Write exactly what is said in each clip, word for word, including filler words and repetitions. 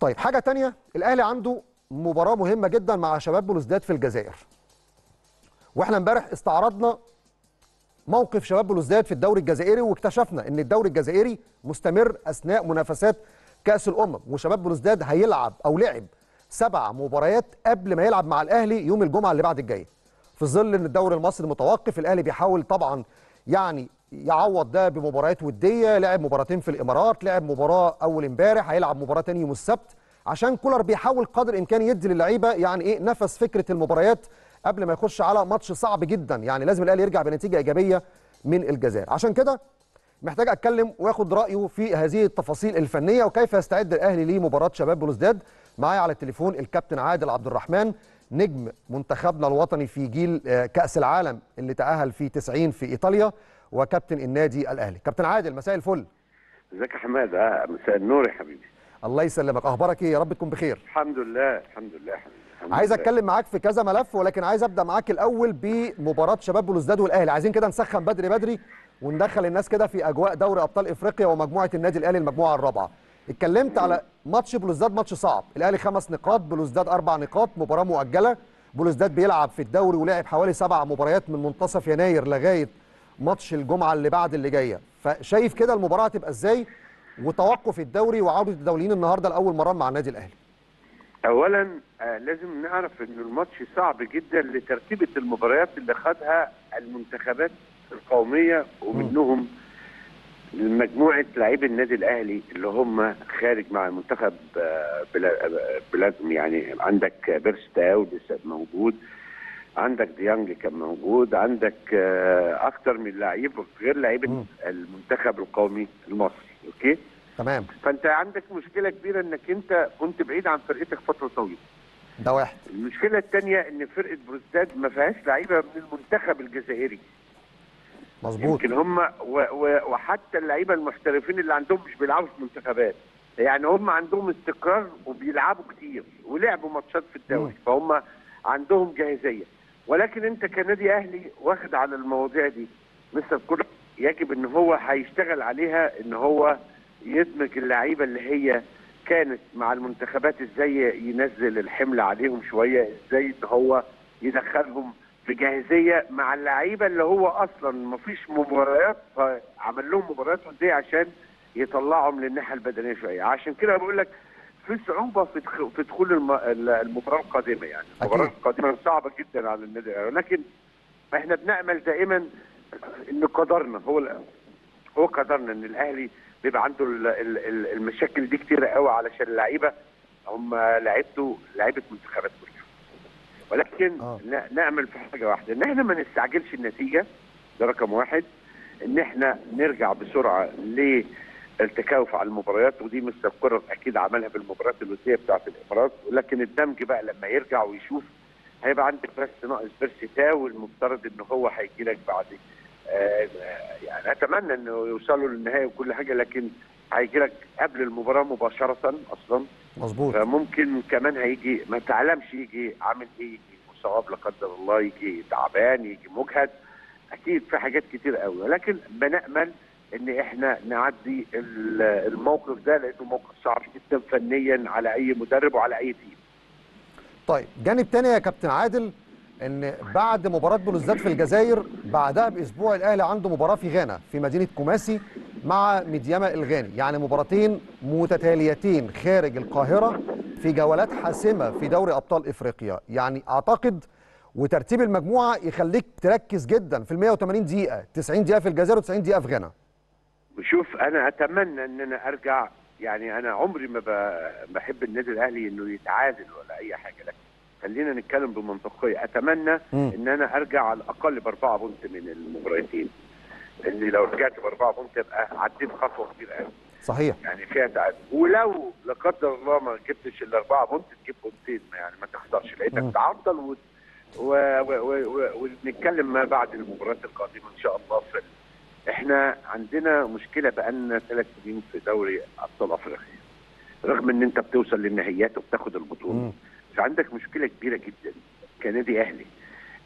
طيب حاجه ثانيه، الاهلي عنده مباراه مهمه جدا مع شباب بلوزداد في الجزائر. واحنا امبارح استعرضنا موقف شباب بلوزداد في الدوري الجزائري، واكتشفنا ان الدوري الجزائري مستمر اثناء منافسات كاس الامم، وشباب بلوزداد هيلعب او لعب سبع مباريات قبل ما يلعب مع الاهلي يوم الجمعه اللي بعد الجايه. في ظل ان الدوري المصري متوقف، الاهلي بيحاول طبعا يعني يعوض ده بمباريات وديه، لعب مباراتين في الامارات، لعب مباراه اول امبارح، هيلعب مباراه ثاني يوم السبت، عشان كولر بيحاول قدر الامكان يدي للعيبه يعني ايه نفس فكره المباريات قبل ما يخش على ماتش صعب جدا، يعني لازم الاهلي يرجع بنتيجه ايجابيه من الجزائر. عشان كده محتاج اتكلم واخد رايه في هذه التفاصيل الفنيه وكيف يستعد الاهلي لمباراه شباب بلوزداد. معايا على التليفون الكابتن عادل عبد الرحمن، نجم منتخبنا الوطني في جيل كاس العالم اللي تاهل في تسعين في ايطاليا وكابتن النادي الاهلي. كابتن عادل مساء الفل. ازيك يا حماده؟ مساء النور يا حبيبي. الله يسلمك، اخبارك ايه؟ يا رب تكون بخير. الحمد لله الحمد لله يا حبيبي. عايز اتكلم معاك في كذا ملف، ولكن عايز ابدا معاك الاول بمباراه شباب بلوزداد والاهلي. عايزين كده نسخن بدري بدري وندخل الناس كده في اجواء دوري ابطال افريقيا ومجموعه النادي الاهلي المجموعه الرابعه. اتكلمت على ماتش بلوزداد، ماتش صعب، الاهلي خمس نقاط بلوزداد اربع نقاط، مباراه مؤجله. بلوزداد بيلعب في الدوري ولعب حوالي سبع مباريات من منتصف يناير لغايه ماتش الجمعه اللي بعد اللي جايه. فشايف كده المباراه هتبقى ازاي، وتوقف الدوري وعوده الدوليين النهارده لاول مره مع النادي الاهلي؟ اولا آه لازم نعرف ان الماتش صعب جدا لترتيبه المباريات اللي خدها المنتخبات القوميه، ومنهم مجموعه لاعبي النادي الاهلي اللي هم خارج مع المنتخب آه بلادهم. يعني عندك بيرستاو لسه موجود، عندك ديانج كان موجود، عندك آه اكتر من لعيب غير لعيبه المنتخب القومي المصري. اوكي تمام. فانت عندك مشكله كبيره انك انت كنت بعيد عن فرقتك فتره طويله. ده واحد. المشكله الثانيه ان فرقه بلوزداد ما فيهاش لعيبه من المنتخب الجزائري. مظبوط. يمكن هم و و وحتى اللعيبه المحترفين اللي عندهم مش بيلعبوا في منتخبات، يعني هم عندهم استقرار وبيلعبوا كتير ولعبوا ماتشات في الدوري، فهم عندهم جاهزيه. ولكن انت كنادي اهلي واخد على المواضيع دي، مستر كولر يجب ان هو هيشتغل عليها، ان هو يدمج اللعيبه اللي هي كانت مع المنتخبات، ازاي ينزل الحمل عليهم شويه، ازاي ان هو يدخلهم في جاهزيه مع اللعيبه اللي هو اصلا مفيش مباريات، فعمل لهم مباريات وديه عشان يطلعهم للناحيه البدنيه شويه. عشان كده بقول لك في صعوبه في في دخول المباراه القادمه، يعني المباراه القادمه صعبه جدا على النادي، ولكن احنا بنامل دائما ان قدرنا هو هو قدرنا ان الاهلي بيبقى عنده المشاكل دي كتير قوي، علشان اللعيبه هم لعبته لعيبه منتخبات كلها. ولكن آه. نعمل في حاجه واحده، ان احنا ما نستعجلش النتيجه، ده رقم واحد، ان احنا نرجع بسرعه للتكاوف على المباريات، ودي مستر كولر اكيد عملها بالمباريات الوديه بتاعه الامارات. ولكن الدمج بقى لما يرجع ويشوف، هيبقى عندك بس ناقص بيرسي تاو، والمفترض ان هو هيجي لك بعد آه يعني اتمنى انه يوصلوا للنهايه وكل حاجه، لكن هيجي لك قبل المباراه مباشره اصلا. مظبوط. فممكن كمان هيجي ما تعلمش يجي عامل ايه، يجي مصاب لا قدر الله، يجي تعبان، يجي مجهد، اكيد في حاجات كتير قوي. ولكن بنامل ان احنا نعدي الموقف ده، لانه موقف صعب جدا فنيا على اي مدرب وعلى اي تيم. طيب جانب تاني يا كابتن عادل، ان بعد مباراه بلوزداد في الجزائر بعدها باسبوع الاهلي عنده مباراه في غانا في مدينه كوماسي مع ميدياما الغاني، يعني مباراتين متتاليتين خارج القاهره في جولات حاسمه في دوري ابطال افريقيا. يعني اعتقد وترتيب المجموعه يخليك تركز جدا في ال مية وتمانين دقيقه، تسعين دقيقه في الجزائر وتسعين دقيقه في غانا. شوف انا اتمنى ان انا ارجع، يعني انا عمري ما بحب النادي الاهلي انه يتعادل ولا اي حاجه، لكن خلينا نتكلم بمنطقيه. اتمنى مم. ان انا ارجع على الاقل باربعه بونت من المباراتين، لان لو رجعت باربعه بونت ابقى عديت خطوه كبيره قوي. صحيح. يعني فيها تعادل، ولو لا قدر الله ما جبتش الاربعه بونت تجيب بونتين، يعني ما تخسرش، لقيتك تعطل ونتكلم ما بعد المباريات القادمه ان شاء الله. في احنا عندنا مشكله بقالنا ثلاث سنين في دوري ابطال افريقيا، رغم ان انت بتوصل للنهائيات وبتاخد البطوله، مم. عندك مشكله كبيره جدا كنادي اهلي،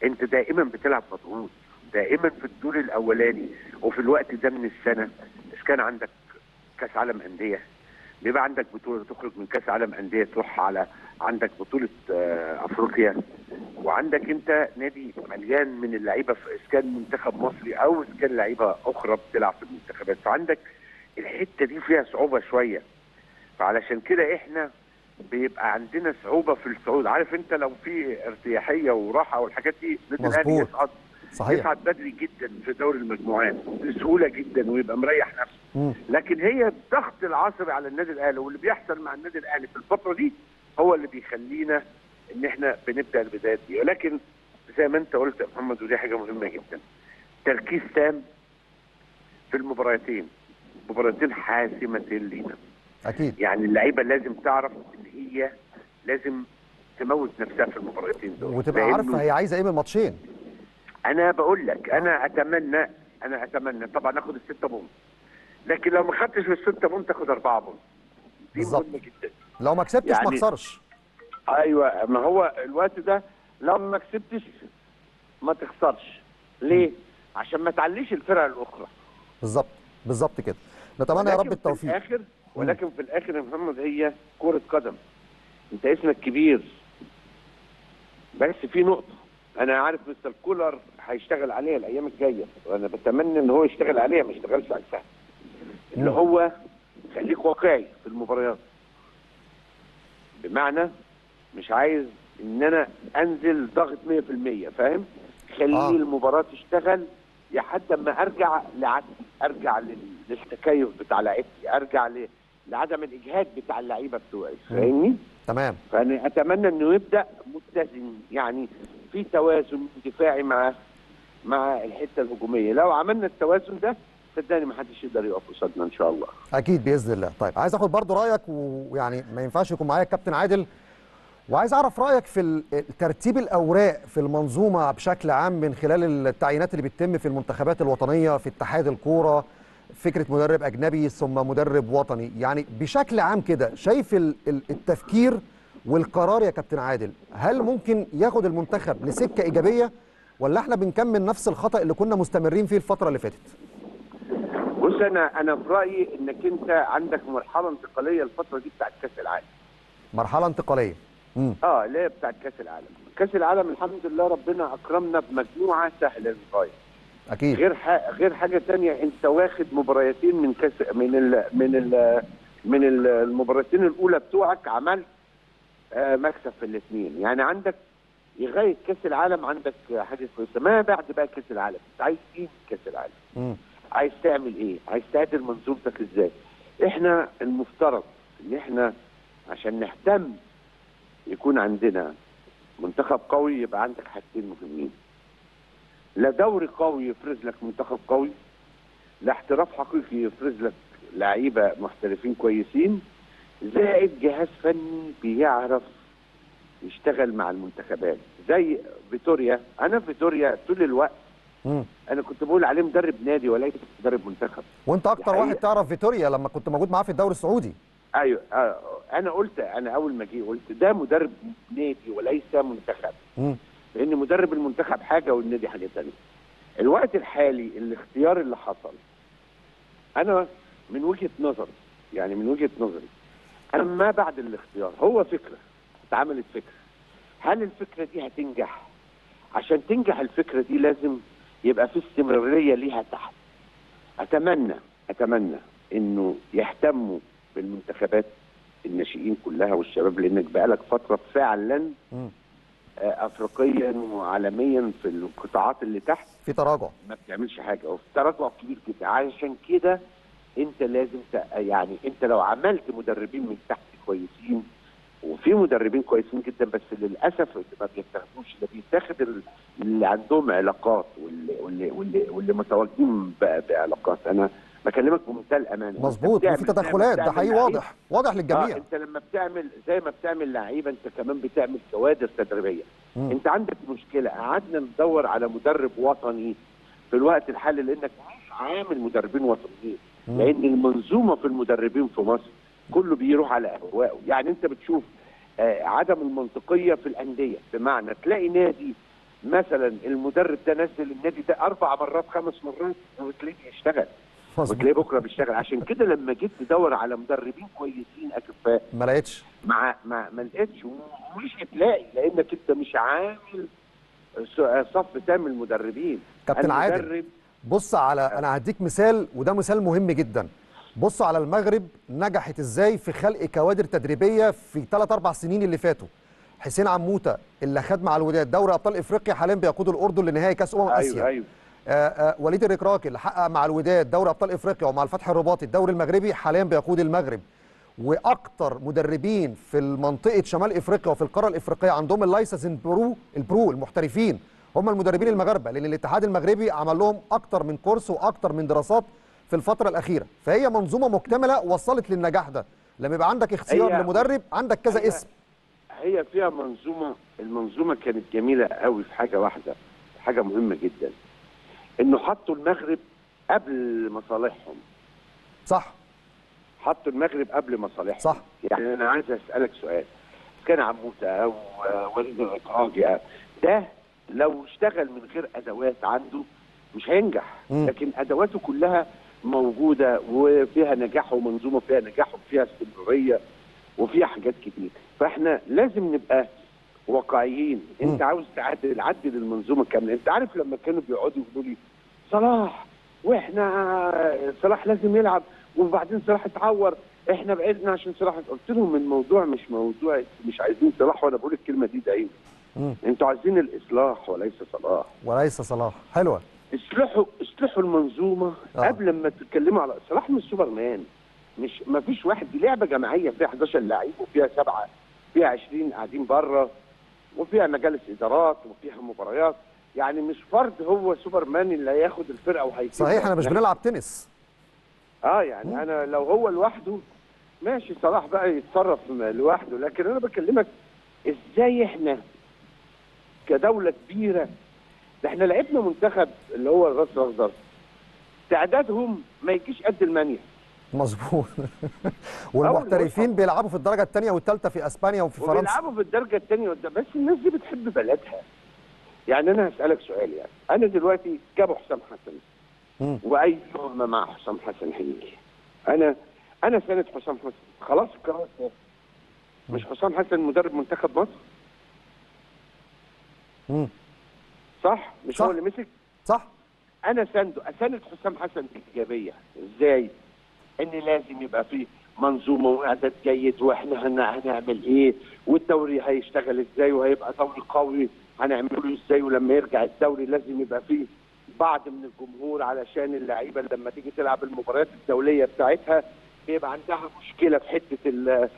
انت دائما بتلعب مضغوط، دائما في الدور الاولاني وفي الوقت ده من السنه، اذا كان عندك كاس عالم انديه، بيبقى عندك بطوله تخرج من كاس عالم انديه تروح على عندك بطوله افريقيا، وعندك انت نادي مليان من اللعيبه في اسكان منتخب مصري او اسكان لعيبه اخرى بتلعب في المنتخبات، فعندك الحته دي فيها صعوبه شويه. فعلشان كده احنا بيبقى عندنا صعوبه في الصعود، عارف انت لو في ارتياحيه وراحه والحاجات دي النادي الاهلي يصعد صحيح. يصعد بدري جدا في دوري المجموعات بسهوله جدا ويبقى مريح نفسه، لكن هي الضغط العصبي على النادي الاهلي واللي بيحصل مع النادي الاهلي في الفتره دي هو اللي بيخلينا ان احنا بنبدا البدايات دي. ولكن زي ما انت قلت يا محمد ودي حاجه مهمه جدا، تركيز تام في المباراتين، مباراتين حاسمتين لينا اكيد. يعني اللعيبه لازم تعرف ان هي لازم تموت نفسها في المباراتين دول وتبقى عارفه هي عايزه ايه من الماتشين. انا بقول لك انا اتمنى انا اتمنى طبعا اخد الستة بونت، لكن لو ما خدتش الستة بونت تاخد أربعة بونت، دي مهمه جدا. لو ما كسبتش يعني ما تخسرش. ايوه ما هو الوقت ده لو ما كسبتش ما تخسرش، ليه؟ عشان ما تعليش الفرقه الاخرى. بالظبط بالظبط كده، نتمنى يا رب التوفيق. في الاخر ولكن في الاخر يا محمد هي كرة قدم، انت اسمك كبير بس في نقطة انا عارف مستر كولر هيشتغل عليها الايام الجاية، وانا بتمنى ان هو يشتغل عليها ما يشتغلش عكسها، اللي هو خليك واقعي في المباريات، بمعنى مش عايز ان انا انزل ضغط مية في المية فاهم؟ خلي آه. المباراة تشتغل لحد ما ارجع لعكسي، ارجع للتكيف بتاع لعيبتي، ارجع ل... لعدم الاجهاد بتاع اللعيبه بتوعي، فاهمني؟ تمام. فانا اتمنى انه يبدا متزن، يعني في توازن دفاعي مع مع الحته الهجوميه، لو عملنا التوازن ده صدقني ما حدش يقدر يقف قصادنا ان شاء الله. اكيد باذن الله. طيب عايز اخد برضو رايك، ويعني ما ينفعش يكون معايا الكابتن عادل، وعايز اعرف رايك في ترتيب الاوراق في المنظومه بشكل عام من خلال التعيينات اللي بتتم في المنتخبات الوطنيه، في اتحاد الكوره، فكره مدرب اجنبي ثم مدرب وطني، يعني بشكل عام كده شايف التفكير والقرار يا كابتن عادل، هل ممكن ياخد المنتخب لسكه ايجابيه ولا احنا بنكمل نفس الخطا اللي كنا مستمرين فيه الفتره اللي فاتت؟ بص انا انا في رايي انك انت عندك مرحله انتقاليه الفتره دي بتاعت كاس العالم. مرحله انتقاليه مم. اه ليه بتاعت كاس العالم؟ كاس العالم الحمد لله ربنا اكرمنا بمجموعه سهله للغايه. اكيد. غير غير حاجه ثانيه، انت واخد مباراتين من كاس من ال من ال من المباراتين الاولى بتوعك عملت آه مكسب في الاثنين، يعني عندك لغايه كاس العالم عندك حاجه كويسه. ما بعد بقى كاس العالم انت عايز ايه في كاس العالم؟ مم. عايز تعمل ايه؟ عايز تعدل منظومتك ازاي؟ احنا المفترض ان احنا عشان نهتم يكون عندنا منتخب قوي يبقى عندك حاجتين مهمين، لا دوري قوي يفرز لك منتخب قوي، لا احتراف حقيقي يفرز لك لعيبه محترفين كويسين، زائد جهاز فني بيعرف يشتغل مع المنتخبات زي فيتوريا. انا فيتوريا طول الوقت مم. انا كنت بقول عليه مدرب نادي ولكن مدرب منتخب، وانت اكتر الحقيقة. واحد تعرف فيتوريا لما كنت موجود معاه في الدوري السعودي. ايوه انا قلت، انا اول ما جه قلت ده مدرب نادي وليس منتخب، لان مدرب المنتخب حاجه والنادي حاجه ثانيه. الوقت الحالي الاختيار اللي حصل انا من وجهه نظري، يعني من وجهه نظري اما بعد الاختيار هو فكره اتعملت، فكره هل الفكره دي هتنجح؟ عشان تنجح الفكره دي لازم يبقى في استمراريه ليها تحت. اتمنى اتمنى انه يهتموا بالمنتخبات الناشئين كلها والشباب، لانك بقالك فتره فعلا افريقيا وعالميا في القطاعات اللي تحت في تراجع، ما بتعملش حاجه وفي تراجع كبير جدا. عشان كده انت لازم يعني انت لو عملت مدربين من تحت كويسين، وفي مدربين كويسين جدا بس للاسف ما بيتاخدوش، ده بيتاخد اللي عندهم علاقات واللي واللي واللي, واللي متواجدين بعلاقات. انا بكلمك بمنتهى الامانه. مظبوط، وفي تدخلات، ده حقيقي واضح واضح للجميع. آه انت لما بتعمل زي ما بتعمل لعيبه انت كمان بتعمل كوادر تدريبيه. مم. انت عندك مشكله، قعدنا ندور على مدرب وطني في الوقت الحالي لانك مش عامل مدربين وطنيين، لان المنظومه في المدربين في مصر كله بيروح على اهوائه، يعني انت بتشوف آه عدم المنطقيه في الانديه، بمعنى تلاقي نادي مثلا المدرب ده نزل النادي ده اربع مرات خمس مرات وتلاقيه يشتغل. وتلاقيه بكره بيشتغل. عشان كده لما جيت تدور على مدربين كويسين اكفاء ما لقيتش، ما ما لقيتش ومش هتلاقي، لانك انت مش عامل صف تام المدربين. كابتن عادل بص على، انا هديك مثال وده مثال مهم جدا. بص على المغرب نجحت ازاي في خلق كوادر تدريبيه في ثلاث أربع سنين اللي فاتوا. حسين عموتة اللي خد مع الوداد دوري ابطال افريقيا، حاليا بيقود الاردن لنهائي كاس امم اسيا. ايوه ايوه آآ آآ وليد الركراكي اللي حقق مع الوداد دوري ابطال افريقيا ومع الفتح الرباطي الدوري المغربي، حاليا بيقود المغرب. واكثر مدربين في منطقه شمال افريقيا وفي القاره الافريقيه عندهم اللايسنس برو، البرو المحترفين، هم المدربين المغاربه، لان الاتحاد المغربي عمل لهم اكثر من كورس واكثر من دراسات في الفتره الاخيره. فهي منظومه مكتمله وصلت للنجاح ده. لما يبقى عندك اختيار لمدرب عندك كذا هي اسم، هي فيها منظومه. المنظومه كانت جميله قوي في حاجه واحده، حاجه مهمه جدا، انه حطوا المغرب قبل مصالحهم. صح، حطوا المغرب قبل مصالحهم. صح. يعني انا عايز اسالك سؤال، كان عموته او وليد الركراكي ده لو اشتغل من غير ادوات عنده مش هينجح، لكن ادواته كلها موجوده وفيها نجاح ومنظومه فيها نجاح وفيها استمراريه وفيها حاجات كتير. فاحنا لازم نبقى واقعيين. انت عاوز تعدل، عدل المنظومه كامله. انت عارف لما كانوا بيقعدوا يقولوا لي صلاح، واحنا صلاح لازم يلعب، وبعدين صلاح اتعور، احنا بعدنا عشان صلاح. قلت لهم الموضوع مش موضوع، مش عايزين صلاح، وانا بقول الكلمه دي دايما. انتوا عايزين الاصلاح وليس صلاح. وليس صلاح، حلوه. اصلحوا اصلحوا المنظومه آه. قبل ما تتكلموا على صلاح. مش سوبرمان، مش ما فيش واحد. دي لعبه جماعيه فيها حداشر لعيب وفيها سبعه، فيها عشرين قاعدين بره، وفيها مجالس ادارات وفيها مباريات. يعني مش فرد هو سوبرمان اللي هياخد الفرقه وهيكسب. صحيح، انا مش بنلعب تنس. اه يعني مم. انا لو هو لوحده ماشي، صلاح بقى يتصرف لوحده، لكن انا بكلمك ازاي احنا كدوله كبيره. ده احنا لعبنا منتخب اللي هو الراس الاخضر، تعدادهم ما يجيش قد المانيا. مظبوط. والمحترفين بيلعبوا في الدرجه الثانيه والثالثه في اسبانيا وفي فرنسا، بيلعبوا في الدرجه الثانيه. بس الناس دي بتحب بلدها. يعني انا هسالك سؤال، يعني انا دلوقتي جابوا حسام حسن، واي ثم مع حسام حسن حقيقي. انا انا سند حسام حسن خلاص، القرار مش حسام حسن مدرب منتخب مصر؟ امم صح، مش صح. هو اللي مسك. صح، انا سنده، اساند حسام حسن بايجابيه. ازاي؟ ان لازم يبقى فيه منظومه واعداد جيد، واحنا هنعمل ايه، والدوري هيشتغل ازاي، وهيبقى دوري قوي هنعمله ازاي، ولما يرجع الدوري لازم يبقى فيه بعض من الجمهور، علشان اللعيبه لما تيجي تلعب المباريات الدوليه بتاعتها بيبقى عندها مشكله في حته ال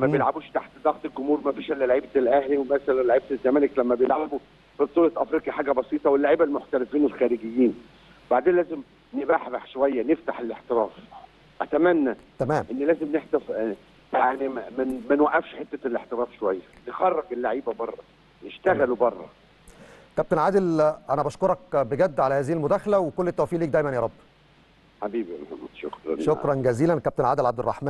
ما بيلعبوش تحت ضغط الجمهور. ما فيش الا لعيبه الاهلي ومثلا لعيبه الزمالك لما بيلعبوا في بطوله افريقيا حاجه بسيطه، واللعيبه المحترفين الخارجيين. بعدين لازم نبحبح شويه، نفتح الاحتراف. اتمنى تمام ان لازم نحتف، يعني ما نوقفش حته الاحتراف شويه، نخرج اللعيبه بره يشتغلوا بره. كابتن عادل انا بشكرك بجد على هذه المداخله، وكل التوفيق ليك دايما يا رب. حبيبي يا محمد، شكرا. شكرا جزيلا كابتن عادل عبد الرحمن.